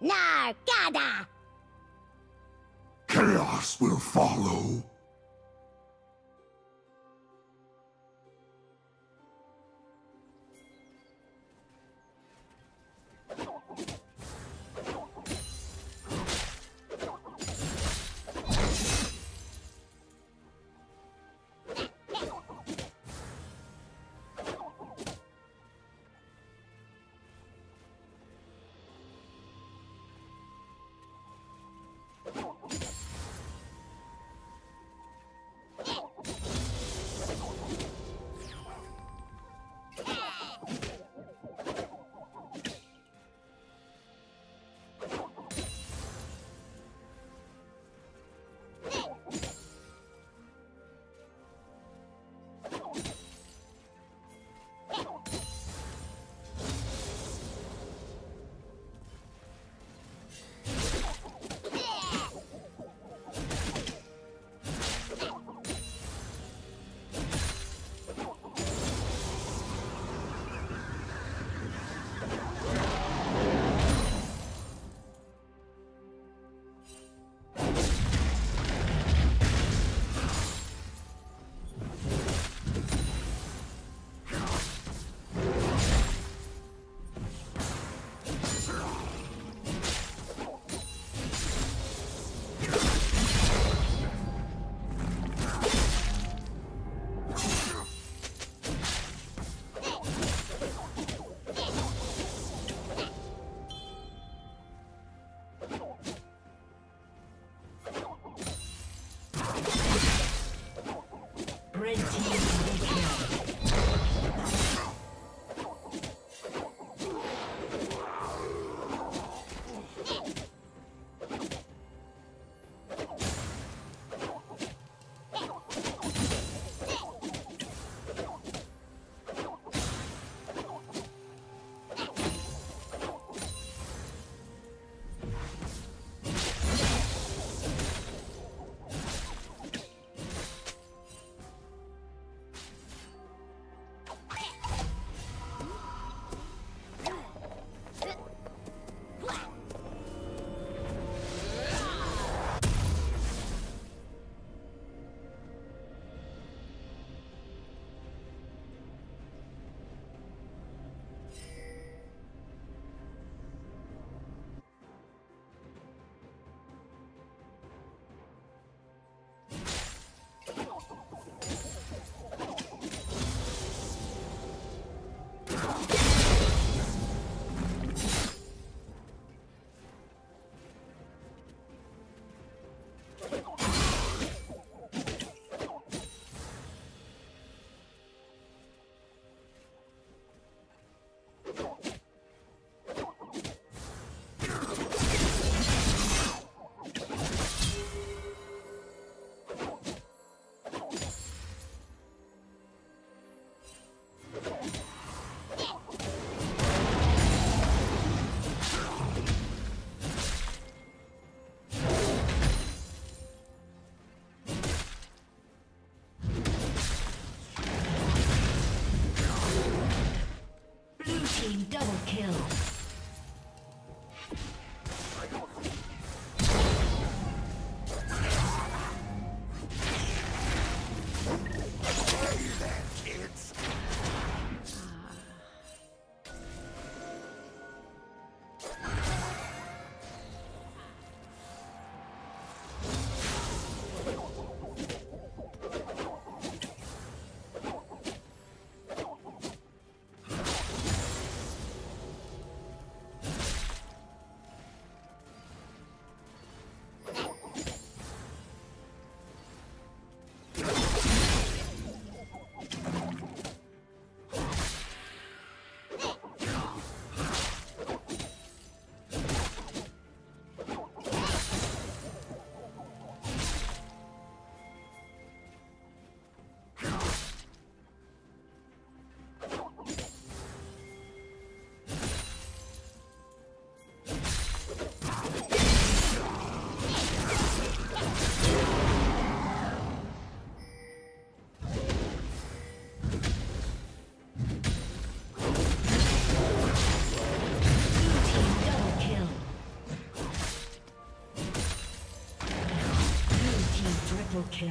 Nargada! Chaos will follow. kill.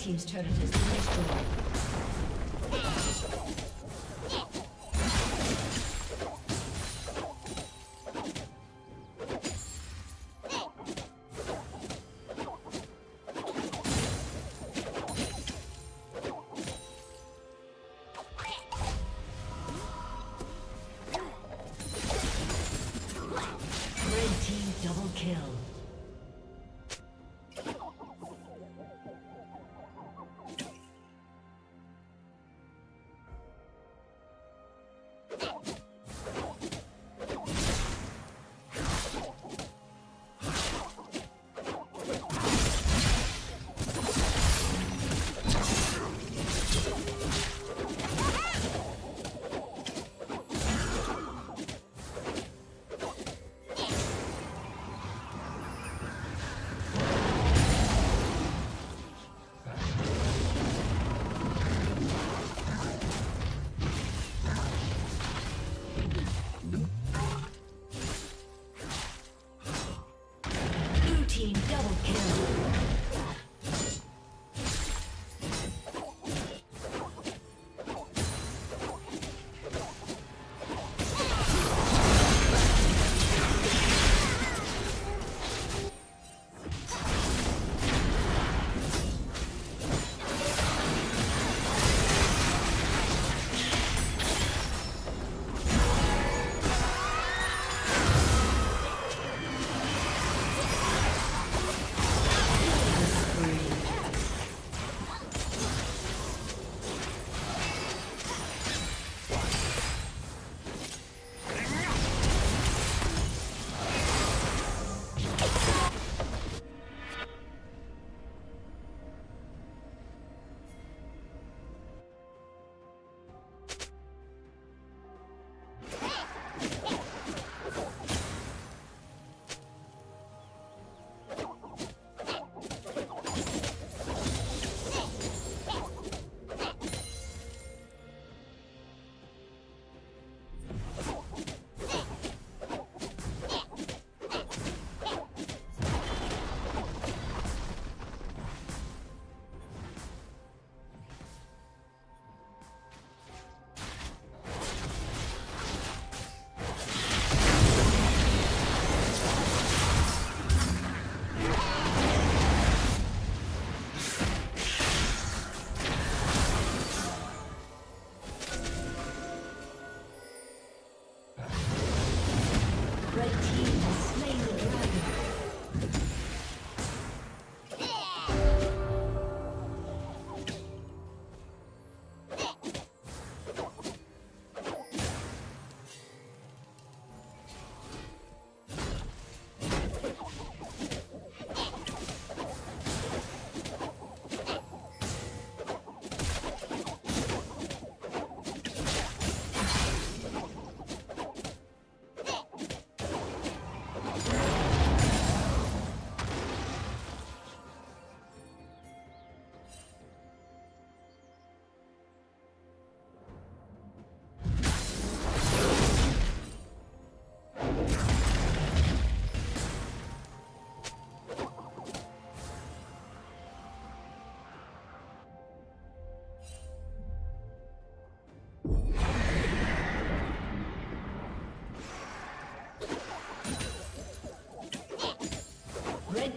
Red team's turret has been destroyed. Red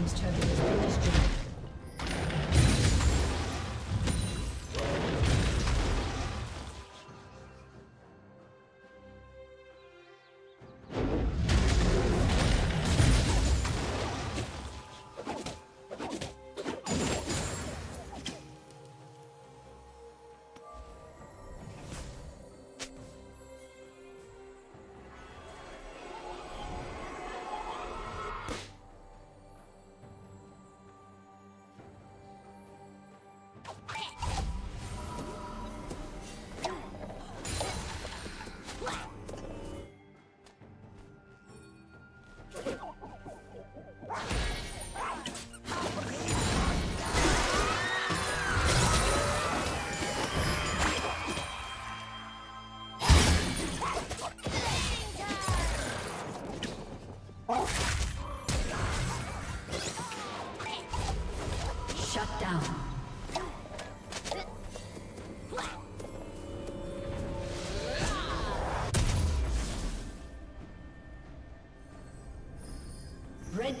team's turret has been destroyed. Red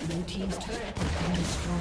Killing team's turret has been destroyed.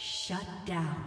Shut down.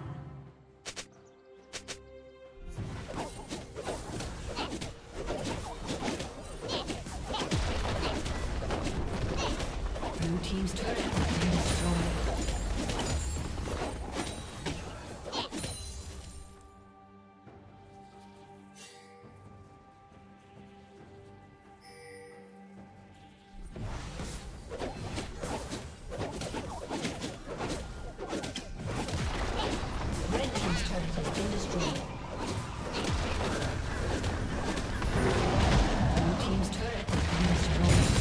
turret has been destroyed. Blue team's turret has been destroyed.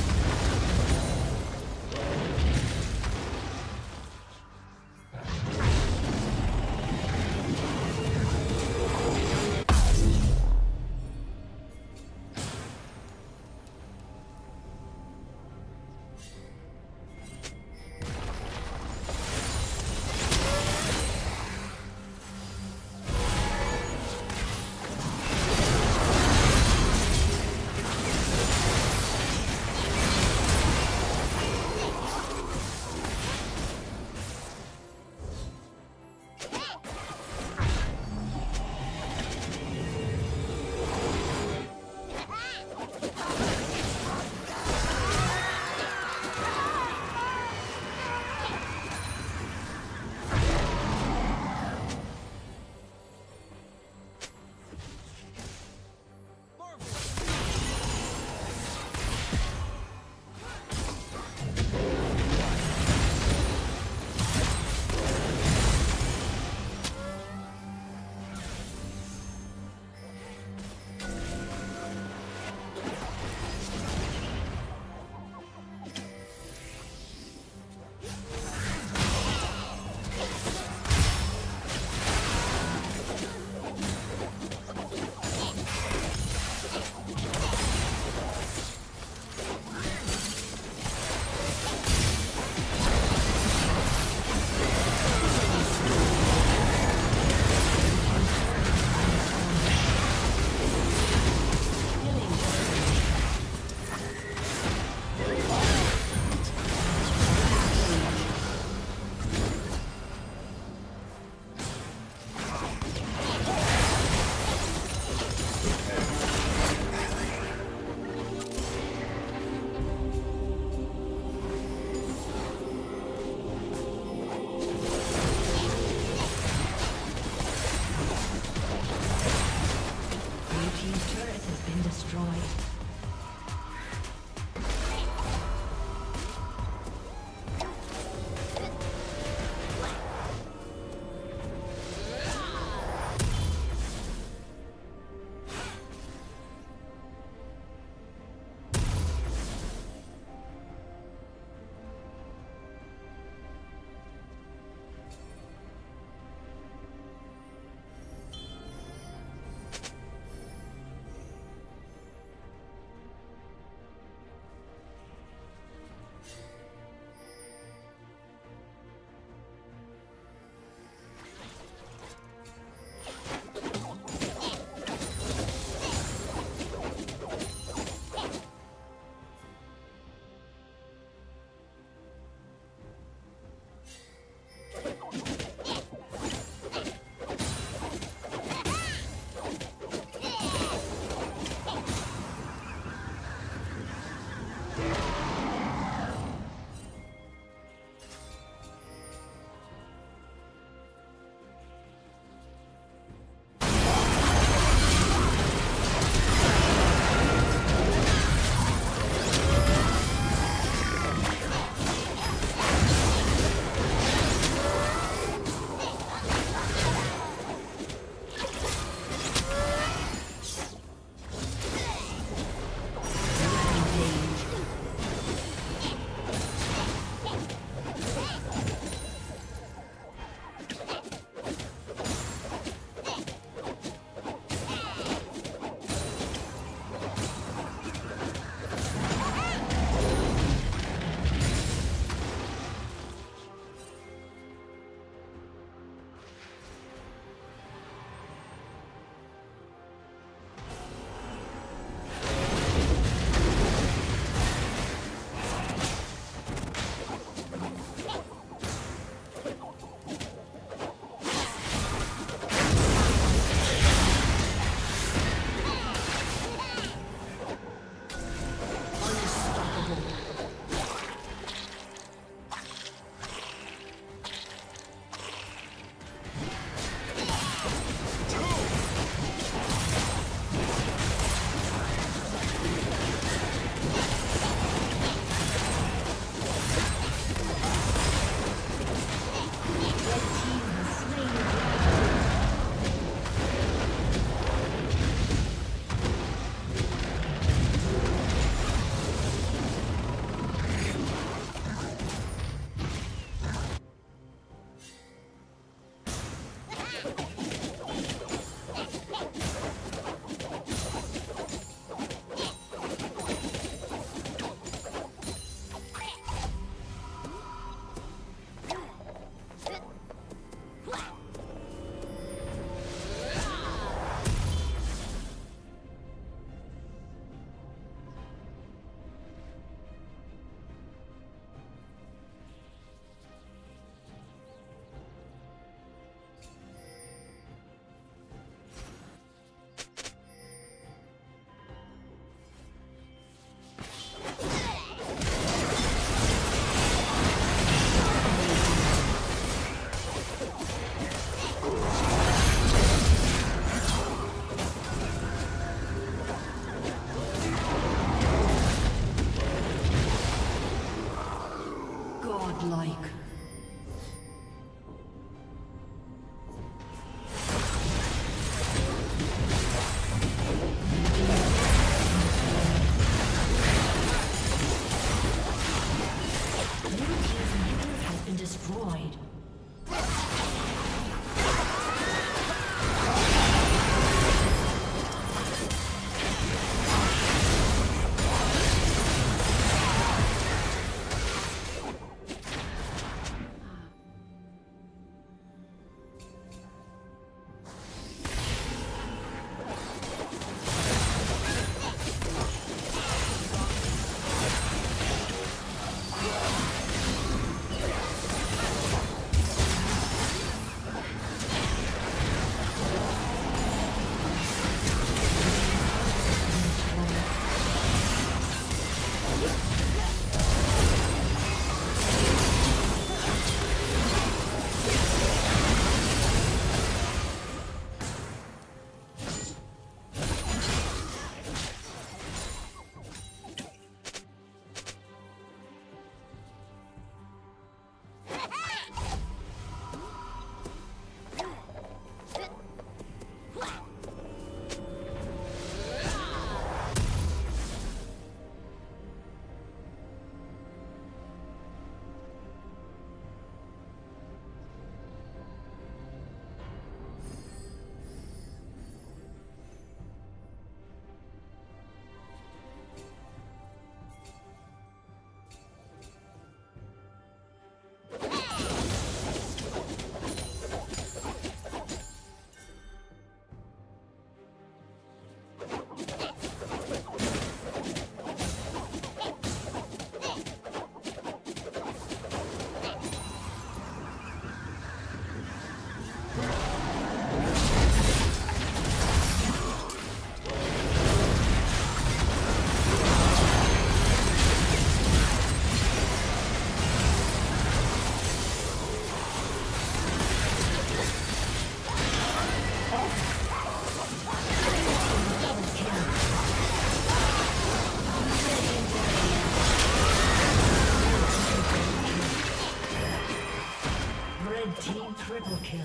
Triple kill.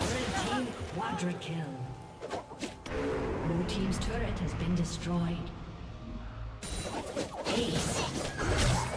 Red team quadra kill. Blue team's turret has been destroyed. Ace.